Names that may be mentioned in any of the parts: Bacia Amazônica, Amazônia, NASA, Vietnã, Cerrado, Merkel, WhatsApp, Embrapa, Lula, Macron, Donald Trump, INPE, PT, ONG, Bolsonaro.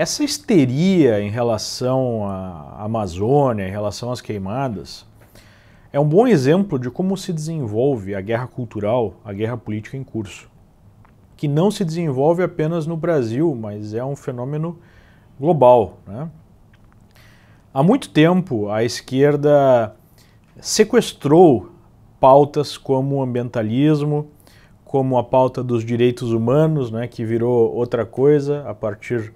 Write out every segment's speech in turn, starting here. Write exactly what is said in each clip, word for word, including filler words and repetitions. Essa histeria em relação à Amazônia, em relação às queimadas, é um bom exemplo de como se desenvolve a guerra cultural, a guerra política em curso, que não se desenvolve apenas no Brasil, mas é um fenômeno global, né? Há muito tempo a esquerda sequestrou pautas como o ambientalismo, como a pauta dos direitos humanos, né, que virou outra coisa a partir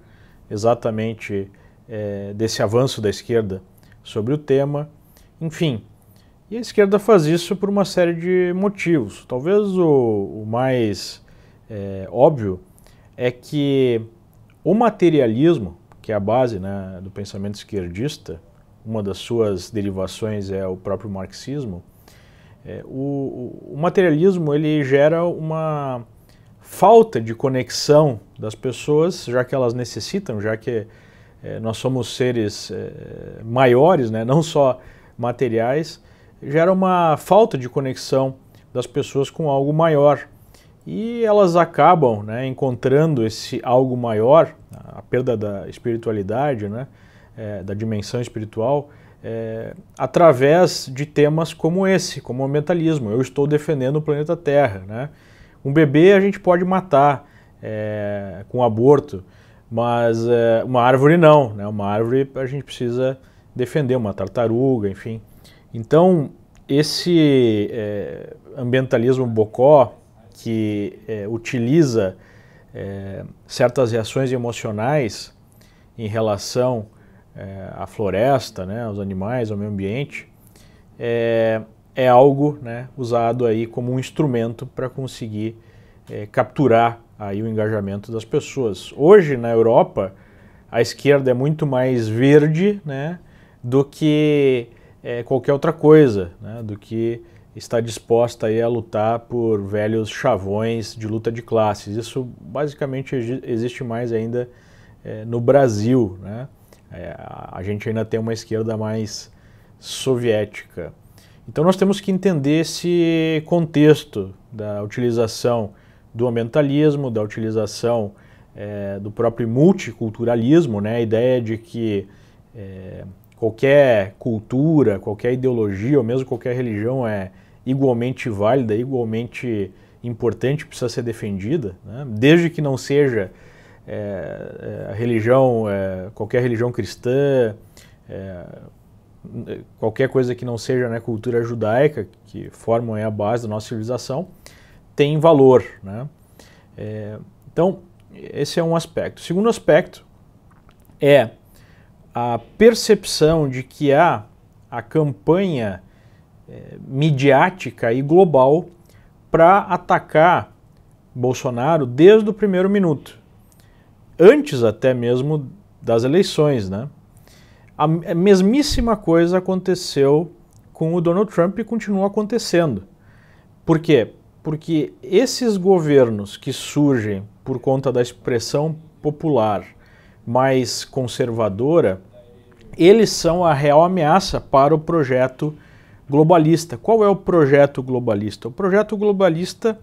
exatamente é, desse avanço da esquerda sobre o tema, enfim. E a esquerda faz isso por uma série de motivos. Talvez o, o mais é, óbvio é que o materialismo, que é a base, né, do pensamento esquerdista, uma das suas derivações é o próprio marxismo, é, o, o materialismo ele gera uma falta de conexão das pessoas, já que elas necessitam, já que é, nós somos seres é, maiores, né, não só materiais, gera uma falta de conexão das pessoas com algo maior. E elas acabam, né, encontrando esse algo maior, a perda da espiritualidade, né, é, da dimensão espiritual, é, através de temas como esse, como o ambientalismo. Eu estou defendendo o planeta Terra, né? Um bebê a gente pode matar é, com aborto, mas é, uma árvore não, né? Uma árvore a gente precisa defender, uma tartaruga, enfim. Então, esse é, ambientalismo bocó, que é, utiliza é, certas reações emocionais em relação é, à floresta, né, aos animais, ao meio ambiente, é, é algo, né, usado aí como um instrumento para conseguir é, capturar aí o engajamento das pessoas. Hoje, na Europa, a esquerda é muito mais verde, né, do que é, qualquer outra coisa, né, do que está disposta aí a lutar por velhos chavões de luta de classes. Isso basicamente existe mais ainda é, no Brasil, né? É, a gente ainda tem uma esquerda mais soviética. Então nós temos que entender esse contexto da utilização do ambientalismo, da utilização é, do próprio multiculturalismo, né? A ideia de que é, qualquer cultura, qualquer ideologia ou mesmo qualquer religião é igualmente válida, igualmente importante, precisa ser defendida, né? Desde que não seja é, a religião, é, qualquer religião cristã, é, qualquer coisa que não seja, né, cultura judaica, que formam é, a base da nossa civilização, tem valor, né? É, então, esse é um aspecto. O segundo aspecto é a percepção de que há a campanha eh, midiática e global para atacar Bolsonaro desde o primeiro minuto, antes até mesmo das eleições, né? A mesmíssima coisa aconteceu com o Donald Trump e continua acontecendo. Por quê? Porque esses governos que surgem por conta da expressão popular mais conservadora, eles são a real ameaça para o projeto globalista. Qual é o projeto globalista? O projeto globalista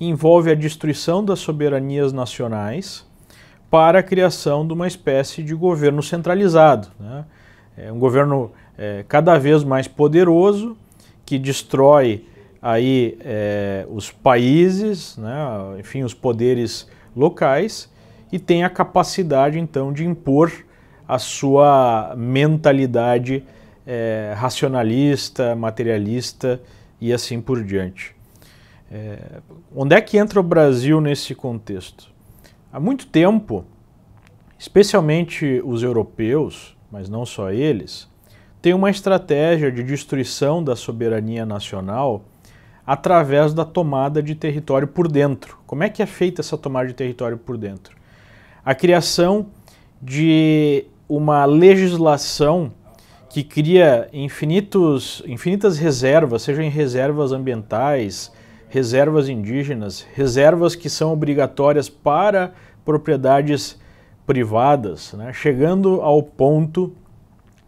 envolve a destruição das soberanias nacionais para a criação de uma espécie de governo centralizado, né? É um governo é, cada vez mais poderoso, que destrói aí, é, os países, né? Enfim, os poderes locais, e tem a capacidade, então, de impor a sua mentalidade é, racionalista, materialista e assim por diante. É, onde é que entra o Brasil nesse contexto? Há muito tempo, especialmente os europeus, mas não só eles, têm uma estratégia de destruição da soberania nacional através da tomada de território por dentro. Como é que é feita essa tomada de território por dentro? A criação de uma legislação que cria infinitos, infinitas reservas, sejam em reservas ambientais, reservas indígenas, reservas que são obrigatórias para propriedades privadas, né? Chegando ao ponto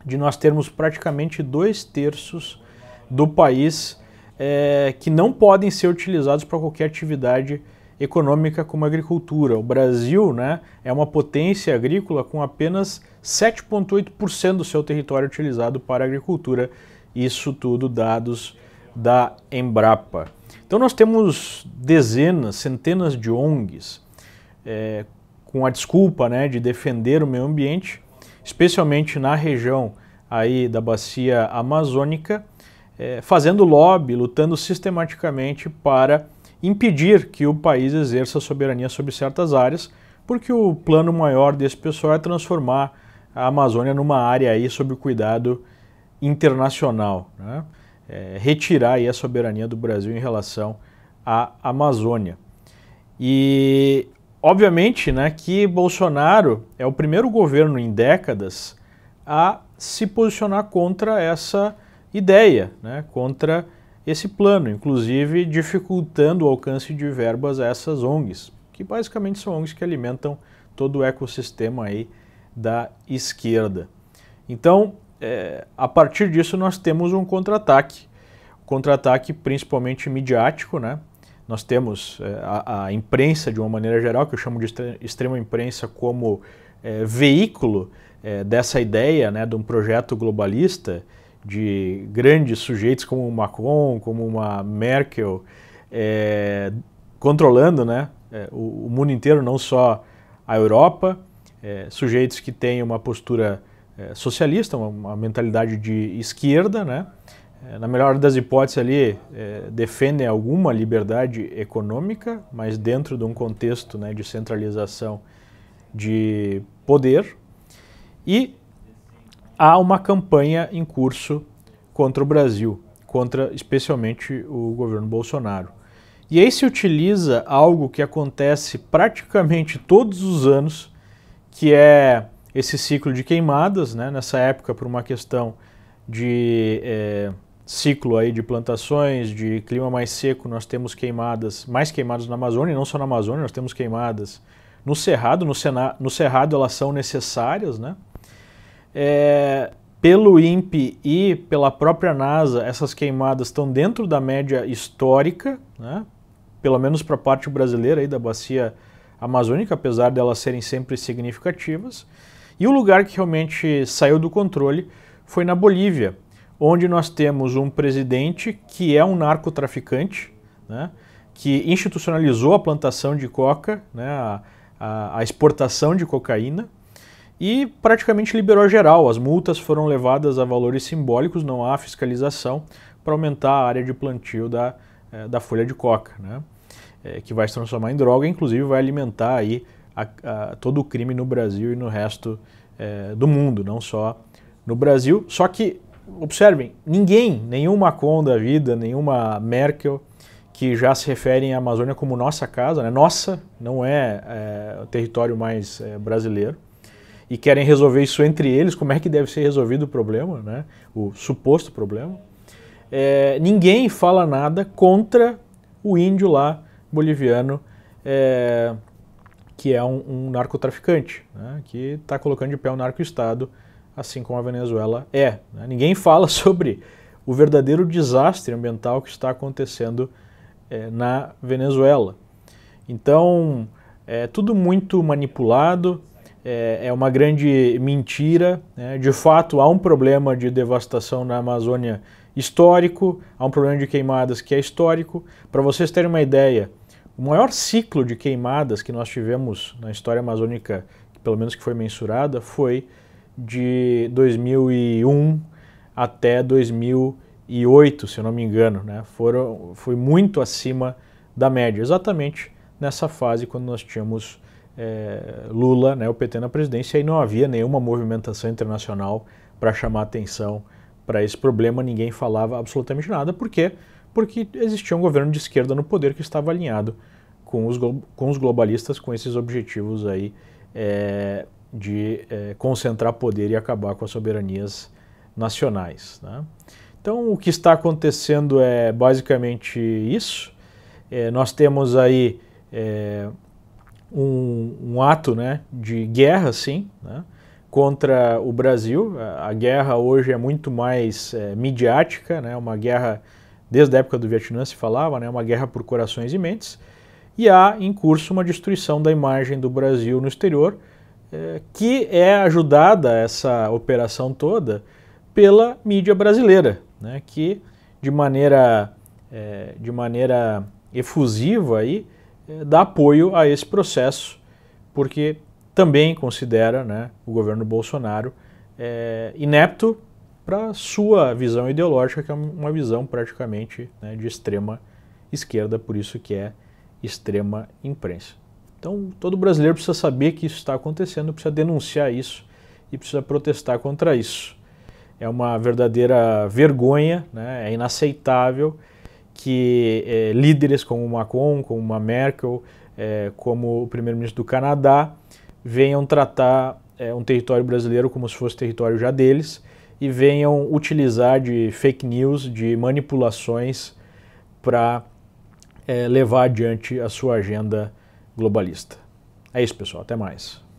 de nós termos praticamente dois terços do país é, que não podem ser utilizados para qualquer atividade econômica como a agricultura. O Brasil, né, é uma potência agrícola com apenas sete vírgula oito por cento do seu território utilizado para a agricultura. Isso tudo dados da Embrapa. Então nós temos dezenas, centenas de O N Gs é, com a desculpa, né, de defender o meio ambiente, especialmente na região aí da Bacia Amazônica, é, fazendo lobby, lutando sistematicamente para impedir que o país exerça soberania sobre certas áreas, porque o plano maior desse pessoal é transformar a Amazônia numa área aí sob cuidado internacional, né? É, retirar aí a soberania do Brasil em relação à Amazônia. E, obviamente, né, que Bolsonaro é o primeiro governo em décadas a se posicionar contra essa ideia, né, contra esse plano, inclusive dificultando o alcance de verbas a essas O N Gs, que basicamente são O N Gs que alimentam todo o ecossistema aí da esquerda. Então, É, a partir disso nós temos um contra-ataque, contra-ataque principalmente midiático, né? Nós temos é, a, a imprensa de uma maneira geral, que eu chamo de extrema imprensa, como é, veículo é, dessa ideia, né, de um projeto globalista, de grandes sujeitos como o Macron, como uma Merkel, é, controlando, né, é, o, o mundo inteiro, não só a Europa, é, sujeitos que têm uma postura socialista, uma mentalidade de esquerda, né? Na melhor das hipóteses ali, é, defendem alguma liberdade econômica, mas dentro de um contexto, né, de centralização de poder. E há uma campanha em curso contra o Brasil, contra especialmente o governo Bolsonaro. E aí se utiliza algo que acontece praticamente todos os anos, que é esse ciclo de queimadas, né? Nessa época, por uma questão de é, ciclo aí de plantações, de clima mais seco, nós temos queimadas, mais queimadas na Amazônia, e não só na Amazônia, nós temos queimadas no Cerrado, no, Sena, no Cerrado elas são necessárias, né? É, pelo I N P E e pela própria NASA, essas queimadas estão dentro da média histórica, né? Pelo menos para a parte brasileira aí da Bacia Amazônica, apesar delas serem sempre significativas. E o lugar que realmente saiu do controle foi na Bolívia, onde nós temos um presidente que é um narcotraficante, né, que institucionalizou a plantação de coca, né, a, a, a exportação de cocaína, e praticamente liberou geral. As multas foram levadas a valores simbólicos, não há fiscalização, para aumentar a área de plantio da, da folha de coca, né, que vai se transformar em droga, inclusive vai alimentar aí A, a, todo o crime no Brasil e no resto é, do mundo, não só no Brasil. Só que, observem, ninguém, nenhum Macron da vida, nenhuma Merkel, que já se referem à Amazônia como nossa casa, né? Nossa, não é, é o território mais é, brasileiro, e querem resolver isso entre eles, como é que deve ser resolvido o problema, né? O suposto problema. É, ninguém fala nada contra o índio lá, boliviano, é, que é um, um narcotraficante, né, que está colocando de pé o narco-estado, assim como a Venezuela é, né? Ninguém fala sobre o verdadeiro desastre ambiental que está acontecendo é, na Venezuela. Então, é tudo muito manipulado, é, é uma grande mentira, né? De fato, há um problema de devastação na Amazônia histórico, há um problema de queimadas que é histórico. Para vocês terem uma ideia, o maior ciclo de queimadas que nós tivemos na história amazônica, pelo menos que foi mensurada, foi de dois mil e um até dois mil e oito, se eu não me engano, né? Foram, foi muito acima da média, exatamente nessa fase quando nós tínhamos é, Lula, né, o P T na presidência, e não havia nenhuma movimentação internacional para chamar atenção para esse problema. Ninguém falava absolutamente nada. Por quê? Porque existia um governo de esquerda no poder que estava alinhado com os, com os globalistas, com esses objetivos aí é, de é, concentrar poder e acabar com as soberanias nacionais, né? Então, o que está acontecendo é basicamente isso. É, nós temos aí é, um, um ato, né, de guerra, sim, né, contra o Brasil. A, a guerra hoje é muito mais é, midiática, né, uma guerra... Desde a época do Vietnã se falava, né, uma guerra por corações e mentes, e há em curso uma destruição da imagem do Brasil no exterior, eh, que é ajudada, essa operação toda, pela mídia brasileira, né, que de maneira, eh, de maneira efusiva aí, eh, dá apoio a esse processo, porque também considera, né, o governo Bolsonaro eh, inepto para sua visão ideológica, que é uma visão praticamente, né, de extrema esquerda, por isso que é extrema imprensa. Então, todo brasileiro precisa saber que isso está acontecendo, precisa denunciar isso e precisa protestar contra isso. É uma verdadeira vergonha, né? É inaceitável que é, líderes como o Macron, como uma Merkel, é, como o primeiro-ministro do Canadá, venham tratar é, um território brasileiro como se fosse território já deles e venham utilizar de fake news, de manipulações para É, levar adiante a sua agenda globalista. É isso, pessoal. Até mais.